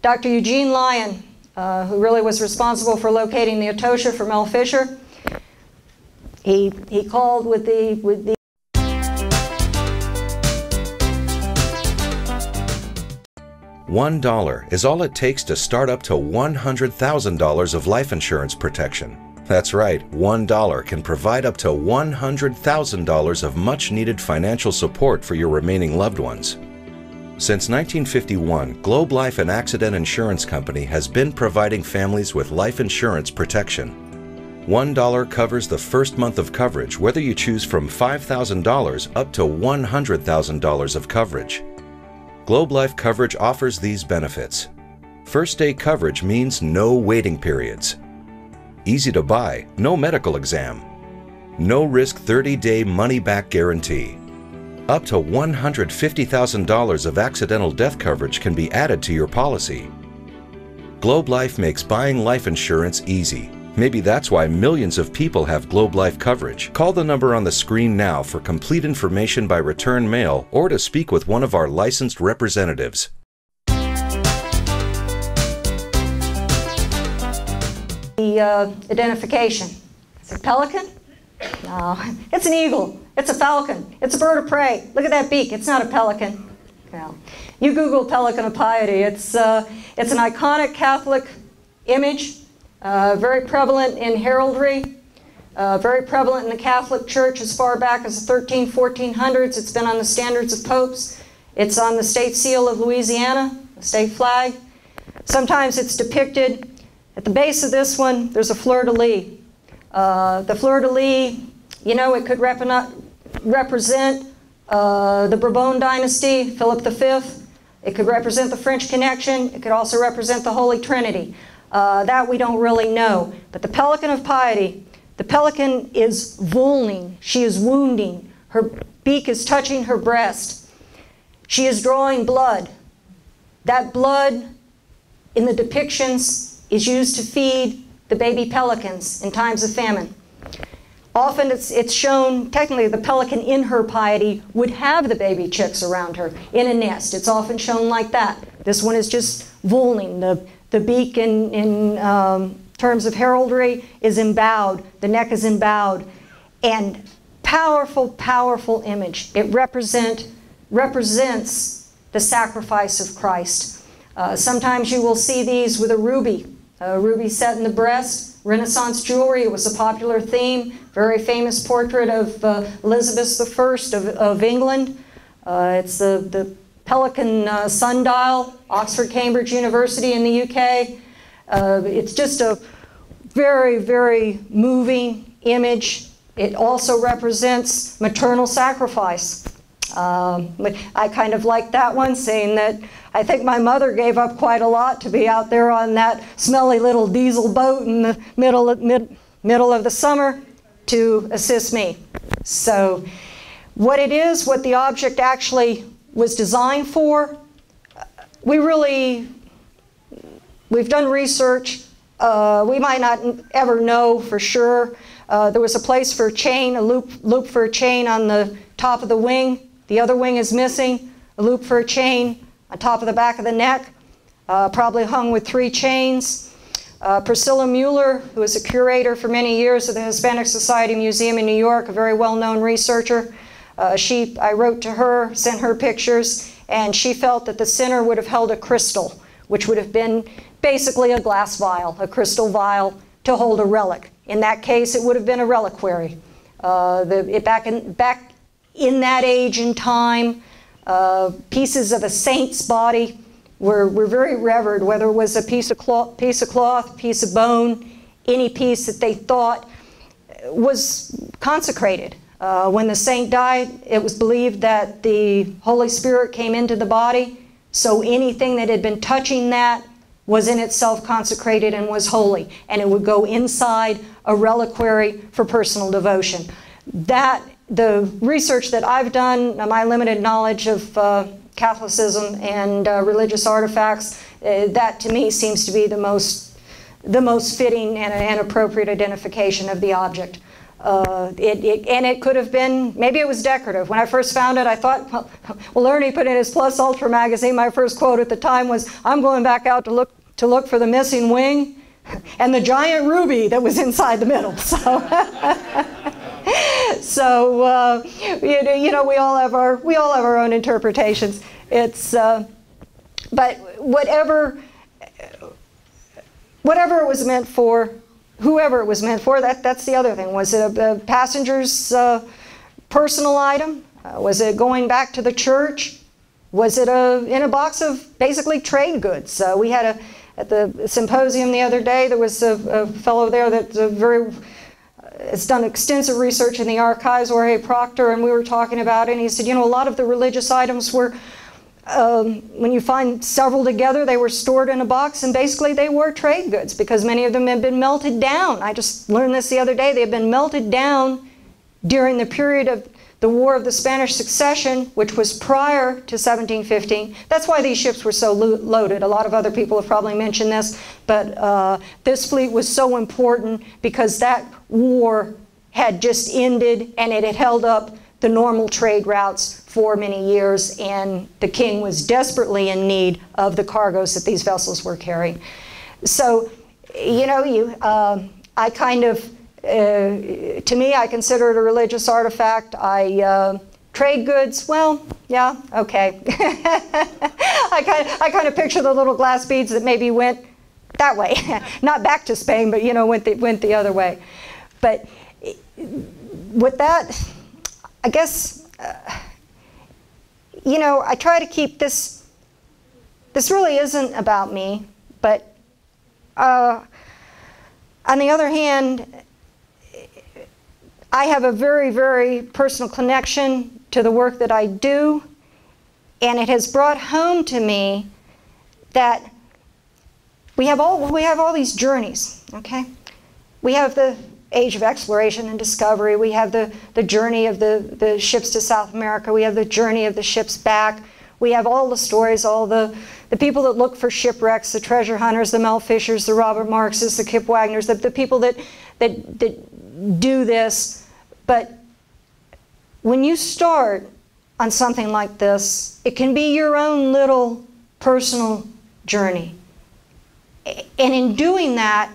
Doctor Eugene Lyon, uh, who really was responsible for locating the Atosha for Mel Fisher, he, he called with the, with the one dollar is all it takes to start up to one hundred thousand dollars of life insurance protection. That's right, one dollar can provide up to one hundred thousand dollars of much-needed financial support for your remaining loved ones. Since nineteen fifty-one, Globe Life and Accident Insurance Company has been providing families with life insurance protection. one dollar covers the first month of coverage, whether you choose from five thousand dollars up to one hundred thousand dollars of coverage. Globe Life coverage offers these benefits. First-day coverage means no waiting periods. Easy to buy, no medical exam. No risk thirty day money-back guarantee. Up to one hundred fifty thousand dollars of accidental death coverage can be added to your policy. Globe Life makes buying life insurance easy. Maybe that's why millions of people have Globe Life coverage. Call the number on the screen now for complete information by return mail or to speak with one of our licensed representatives. The uh, identification. Is it pelican? No, it's an eagle. It's a falcon. It's a bird of prey. Look at that beak. It's not a pelican. Well, you Google Pelican of Piety. It's, uh, it's an iconic Catholic image, uh, very prevalent in heraldry, uh, very prevalent in the Catholic Church as far back as the thirteen hundreds, fourteen hundreds. It's been on the standards of popes. It's on the state seal of Louisiana, the state flag. Sometimes it's depicted. At the base of this one, there's a fleur-de-lis. Uh, the fleur-de-lis, you know, it could rep represent uh, the Bourbon dynasty, Philip the Fifth. It could represent the French Connection. It could also represent the Holy Trinity. Uh, that we don't really know. But the Pelican of Piety, the pelican is vulning. She is wounding. Her beak is touching her breast. She is drawing blood. That blood in the depictions is used to feed the baby pelicans in times of famine. Often it's, it's shown, technically the pelican in her piety would have the baby chicks around her in a nest. It's often shown like that. This one is just vulning. The, the beak in, in um, terms of heraldry is embowed. The neck is embowed. And powerful, powerful image. It represent, represents the sacrifice of Christ. Uh, sometimes you will see these with a ruby. A ruby set in the breast, Renaissance jewelry, it was a popular theme, very famous portrait of uh, Elizabeth the First of, of England. Uh, it's the, the Pelican uh, sundial, Oxford Cambridge University in the U K. Uh, it's just a very, very moving image. It also represents maternal sacrifice. Um, I kind of like that one, saying that I think my mother gave up quite a lot to be out there on that smelly little diesel boat in the middle of, mid, middle of the summer to assist me. So what it is, what the object actually was designed for, we really, we've done research. Uh, we might not ever know for sure. Uh, there was a place for a chain, a loop, loop for a chain on the top of the wing. The other wing is missing, a loop for a chain on top of the back of the neck, uh, probably hung with three chains. Uh, Priscilla Mueller, who was a curator for many years of the Hispanic Society Museum in New York, a very well-known researcher, uh, she, I wrote to her, sent her pictures, and she felt that the center would have held a crystal, which would have been basically a glass vial, a crystal vial to hold a relic. In that case, it would have been a reliquary. Uh, the, it back in, back in that age and time, uh, pieces of a saint's body were, were very revered, whether it was a piece of cloth, piece of cloth, piece of bone, any piece that they thought was consecrated. Uh, when the saint died, it was believed that the Holy Spirit came into the body, so anything that had been touching that was in itself consecrated and was holy, and it would go inside a reliquary for personal devotion. That, the research that I've done, my limited knowledge of uh, Catholicism and uh, religious artifacts, uh, that to me seems to be the most, the most fitting and, and appropriate identification of the object. Uh, it, it, and it could have been, maybe it was decorative. When I first found it, I thought, well, well, Ernie put in his Plus Ultra magazine, my first quote at the time was, I'm going back out to look, to look for the missing wing and the giant ruby that was inside the middle. So, so uh, you, you know, we all have our, we all have our own interpretations. It's, uh, but whatever, whatever it was meant for, whoever it was meant for, that, that's the other thing. Was it a, a passenger's uh, personal item? Uh, was it going back to the church? Was it a, in a box of basically trade goods? Uh, we had a, at the symposium the other day, there was a, a fellow there that's a very, has done extensive research in the archives, Jorge Proctor, and we were talking about it, and he said, you know, a lot of the religious items were, Um, when you find several together, they were stored in a box, and basically they were trade goods because many of them had been melted down. I just learned this the other day. They had been melted down during the period of the War of the Spanish Succession, which was prior to seventeen fifteen. That's why these ships were so lo loaded. A lot of other people have probably mentioned this, but uh, this fleet was so important because that war had just ended and it had held up the normal trade routes for many years, and the king was desperately in need of the cargoes that these vessels were carrying. So, you know, you, uh, I kind of, uh, to me, I consider it a religious artifact. I uh, trade goods, well, yeah, okay. I kind of, I kind of picture the little glass beads that maybe went that way, not back to Spain, but you know, went the, went the other way. But with that, I guess, uh, you know, I try to keep this, this really isn't about me, but uh, on the other hand, I have a very, very personal connection to the work that I do, and it has brought home to me that we have all, we have all these journeys, okay? We have the age of exploration and discovery. We have the, the journey of the, the ships to South America. We have the journey of the ships back. We have all the stories, all the, the people that look for shipwrecks, the treasure hunters, the Mel Fishers, the Robert Marxes, the Kip Wagners, the, the people that, that, that do this. But when you start on something like this, it can be your own little personal journey. And in doing that,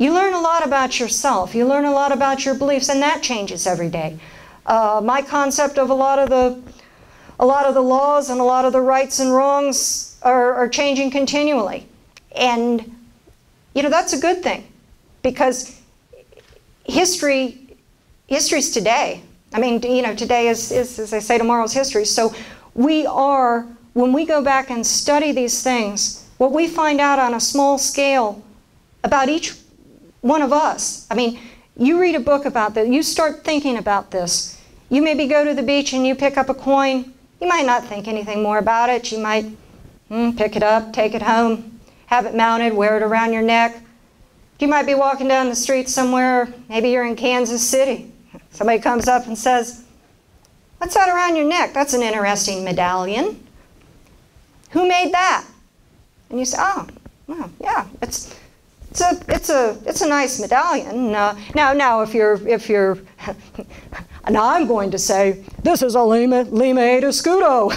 you learn a lot about yourself. You learn a lot about your beliefs, and that changes every day. Uh, my concept of a lot of the, a lot of the laws and a lot of the rights and wrongs are, are changing continually, and you know that's a good thing, because history, history's today. I mean, you know, today is, is as I say, tomorrow's history. So we are, when we go back and study these things, what we find out on a small scale about each one of us. I mean, you read a book about this, you start thinking about this. You maybe go to the beach and you pick up a coin. You might not think anything more about it. You might mm, pick it up, take it home, have it mounted, wear it around your neck. You might be walking down the street somewhere, maybe you're in Kansas City. Somebody comes up and says, "What's that around your neck? That's an interesting medallion. Who made that?" And you say, "Oh, well, yeah, it's, It's a, it's a, it's a nice medallion." Uh, now, now, if you're, if you're, now I'm going to say, this is a Lima, Lima Ada Scudo.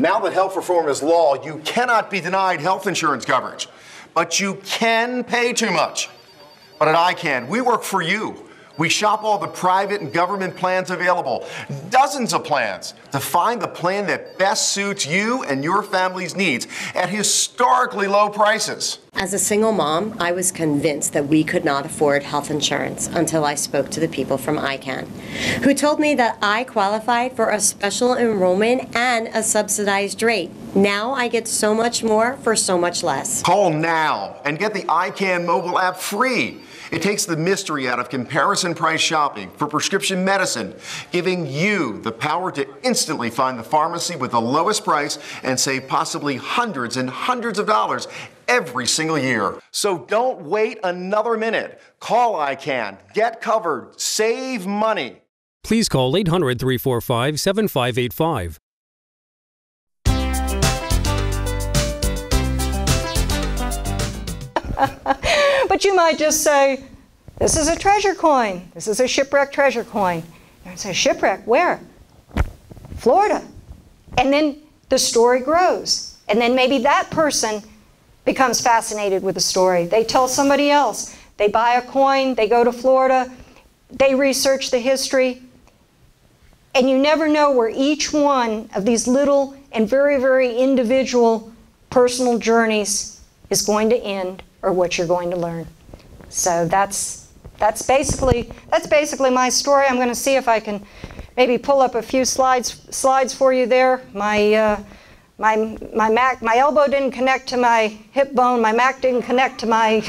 Now that health reform is law, you cannot be denied health insurance coverage, but you can pay too much. But at I can, we work for you. We shop all the private and government plans available, dozens of plans, to find the plan that best suits you and your family's needs at historically low prices. As a single mom, I was convinced that we could not afford health insurance until I spoke to the people from I CAN, who told me that I qualified for a special enrollment and a subsidized rate. Now I get so much more for so much less. Call now and get the I CAN mobile app free. It takes the mystery out of comparison price shopping for prescription medicine, giving you the power to instantly find the pharmacy with the lowest price and save possibly hundreds and hundreds of dollars every single year. So don't wait another minute. Call I CAN. Get covered. Save money. Please call eight hundred, three four five, seven five eight five. But you might just say, this is a treasure coin. This is a shipwreck treasure coin. And say, shipwreck, where? Florida. And then the story grows. And then maybe that person becomes fascinated with the story. They tell somebody else. They buy a coin. They go to Florida. They research the history. And you never know where each one of these little and very, very individual personal journeys is going to end, or what you're going to learn. So that's that's basically that's basically my story. I'm going to see if I can maybe pull up a few slides slides for you there. My uh, my my Mac my elbow didn't connect to my hip bone. My Mac didn't connect to my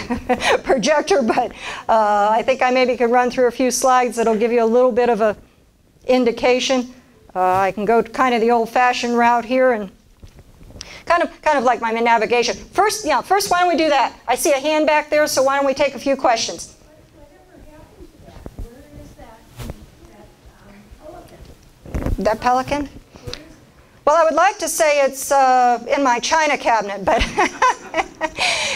projector, but uh, I think I maybe could run through a few slides that'll give you a little bit of a indication. Uh, I can go kind of the old-fashioned route here and. Kind of, kind of like my navigation. First, yeah. First, why don't we do that? I see a hand back there, so why don't we take a few questions? That pelican? Well, I would like to say it's uh, in my china cabinet, but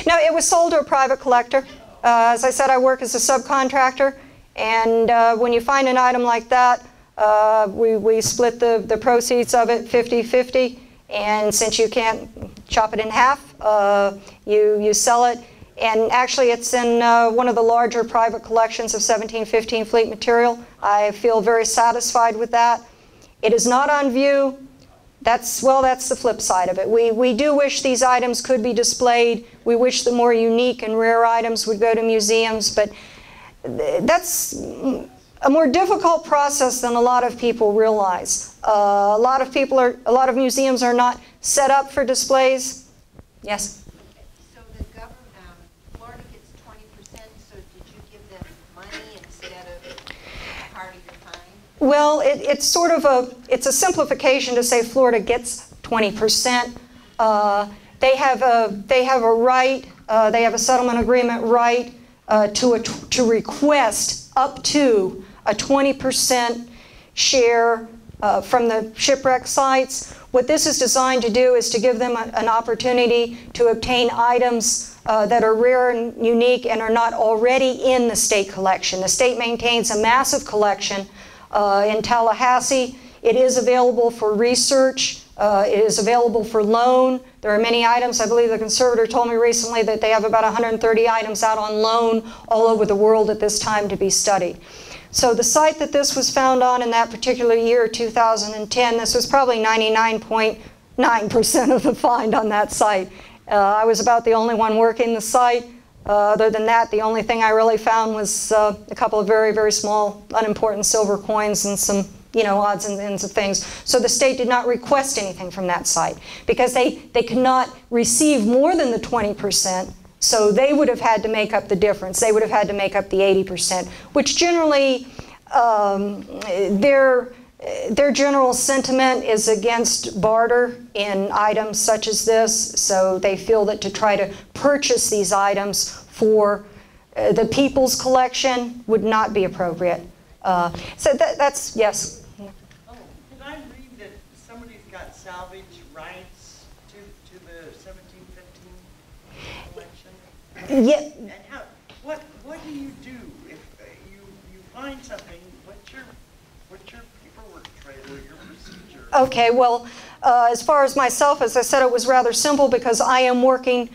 no, it was sold to a private collector. Uh, as I said, I work as a subcontractor, and uh, when you find an item like that, uh, we we split the the proceeds of it fifty fifty. And since you can't chop it in half, uh, you, you sell it. And actually, it's in uh, one of the larger private collections of seventeen fifteen Fleet material. I feel very satisfied with that. It is not on view. That's, well, that's the flip side of it. We, we do wish these items could be displayed. We wish the more unique and rare items would go to museums. But that's a more difficult process than a lot of people realize. Uh, a lot of people are, a lot of museums are not set up for displays. Yes? So the government, um, Florida gets twenty percent, so did you give them money instead of part of your time? Well, it, it's sort of a, it's a simplification to say Florida gets twenty percent. Uh, they have a, they have a right, uh, they have a settlement agreement right uh, to, a, to request up to a twenty percent share uh, from the shipwreck sites. What this is designed to do is to give them a, an opportunity to obtain items uh, that are rare and unique and are not already in the state collection. The state maintains a massive collection uh, in Tallahassee. It is available for research. Uh, it is available for loan. There are many items. I believe the conservator told me recently that they have about one hundred thirty items out on loan all over the world at this time to be studied. So the site that this was found on in that particular year, two thousand ten, this was probably ninety-nine point nine percent of the find on that site. Uh, I was about the only one working the site. Uh, other than that, the only thing I really found was uh, a couple of very, very small, unimportant silver coins and some, you know, odds and ends of things. So the state did not request anything from that site because they, they could not receive more than the twenty percent. So they would have had to make up the difference. They would have had to make up the eighty percent, which generally um, their, their general sentiment is against barter in items such as this. So they feel that to try to purchase these items for uh, the people's collection would not be appropriate. Uh, so that, that's, yes? Oh, did I read that somebody's got salvage rights to, to the seventeen fifteen? Yeah. And how, what, what do you do if uh, you, you find something? What's your, what's your paperwork trail or your procedure? Okay, well, uh, as far as myself, as I said, it was rather simple because I am working,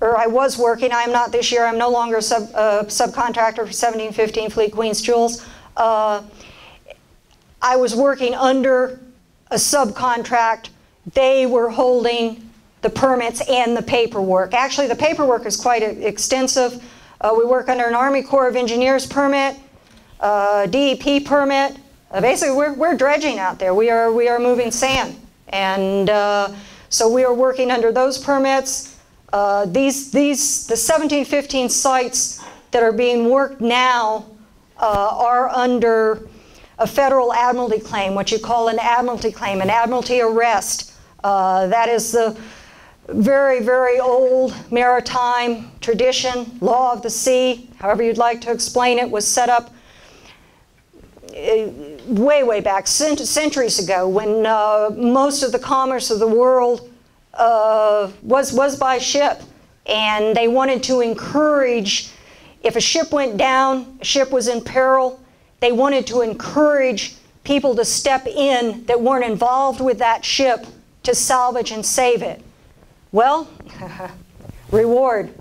or I was working, I am not this year, I'm no longer a sub, uh, subcontractor for seventeen fifteen Fleet Queen's Jewels. Uh, I was working under a subcontract. They were holding the permits and the paperwork. Actually, the paperwork is quite extensive. Uh, we work under an Army Corps of Engineers permit, uh, D E P permit. Uh, basically, we're, we're dredging out there. We are, we are moving sand. And uh, so we are working under those permits. Uh, these, these, the seventeen fifteen sites that are being worked now uh, are under a federal admiralty claim, what you call an admiralty claim, an admiralty arrest. Uh, that is the very, very old maritime tradition, law of the sea, however you'd like to explain it, was set up way, way back, cent centuries ago, when uh, most of the commerce of the world uh, was, was by ship. And they wanted to encourage, if a ship went down, a ship was in peril, they wanted to encourage people to step in that weren't involved with that ship to salvage and save it. Well, reward.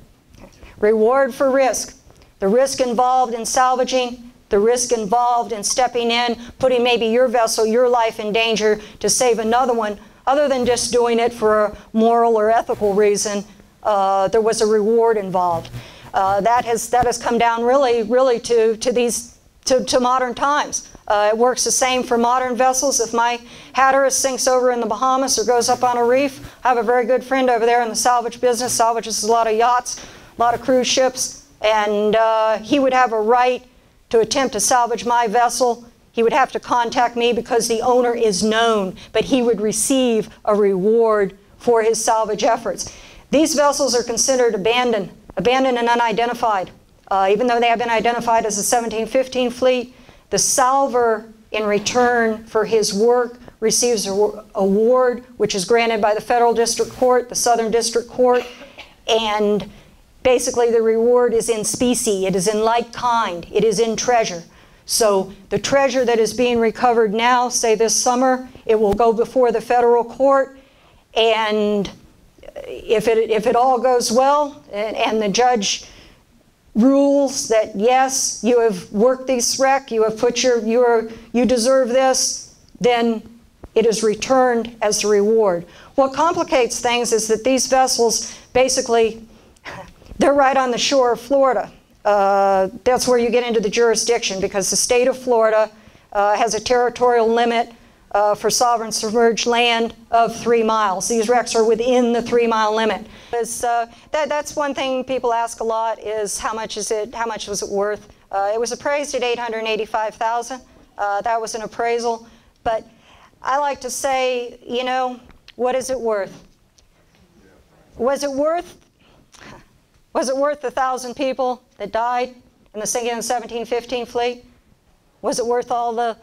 Reward for risk. The risk involved in salvaging, the risk involved in stepping in, putting maybe your vessel, your life in danger to save another one, other than just doing it for a moral or ethical reason, uh, there was a reward involved. Uh, that has, that has come down really, really to, to these, to, to modern times. Uh, it works the same for modern vessels. If my Hatteras sinks over in the Bahamas or goes up on a reef, I have a very good friend over there in the salvage business. Salvages a lot of yachts, a lot of cruise ships, and uh, he would have a right to attempt to salvage my vessel. He would have to contact me because the owner is known, but he would receive a reward for his salvage efforts. These vessels are considered abandoned, abandoned and unidentified. Uh, even though they have been identified as the seventeen fifteen fleet, the salver, in return for his work, receives an award, which is granted by the Federal District Court, the Southern District Court, and basically the reward is in specie. It is in like kind. It is in treasure. So the treasure that is being recovered now, say this summer, it will go before the federal court, and if it, if it all goes well, and, and the judge rules that yes, you have worked these wreck, you have put your, you are, you deserve this, then it is returned as the reward. What complicates things is that these vessels, basically, they're right on the shore of Florida. Uh, that's where you get into the jurisdiction, because the state of Florida uh, has a territorial limit uh, for sovereign submerged land of three miles. These wrecks are within the three mile limit. Uh, that, that's one thing people ask a lot is how much is it, how much was it worth? Uh, it was appraised at eight hundred eighty-five thousand dollars. Uh, that was an appraisal. But I like to say, you know, what is it worth? Was it worth, was it worth the thousand people that died in the sinking of the seventeen fifteen fleet? Was it worth all the,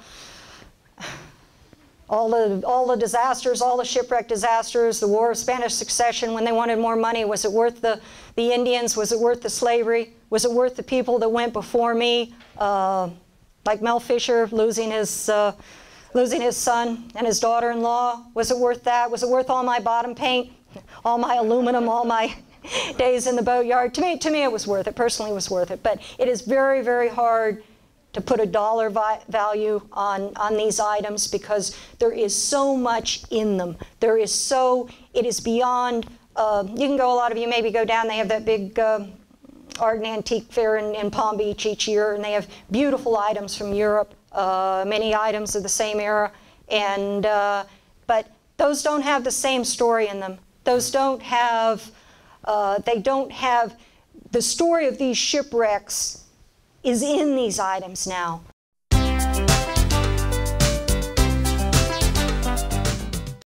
All the, all the disasters, all the shipwreck disasters, the War of Spanish Succession when they wanted more money? Was it worth the, the Indians? Was it worth the slavery? Was it worth the people that went before me? Uh, like Mel Fisher losing his, uh, losing his son and his daughter-in-law. Was it worth that? Was it worth all my bottom paint, all my aluminum, all my days in the boatyard? To me, to me it was worth it. Personally, it was worth it. But it is very, very hard to put a dollar value on, on these items, because there is so much in them. There is so, it is beyond, uh, you can go, a lot of you maybe go down, they have that big uh, art and antique fair in, in Palm Beach each year, and they have beautiful items from Europe, uh, many items of the same era, and, uh, but those don't have the same story in them. Those don't have, uh, they don't have, the story of these shipwrecks is in these items now.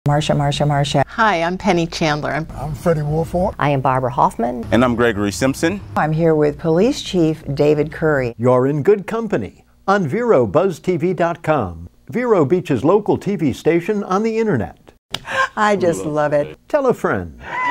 Marsha, Marsha, Marsha. Hi, I'm Penny Chandler. I'm, I'm Freddie Wolford. I am Barbara Hoffman. And I'm Gregory Simpson. I'm here with Police Chief David Curry. You're in good company on Vero Buzz T V dot com, Vero Beach's local T V station on the internet. I just love, love it. it. Tell a friend.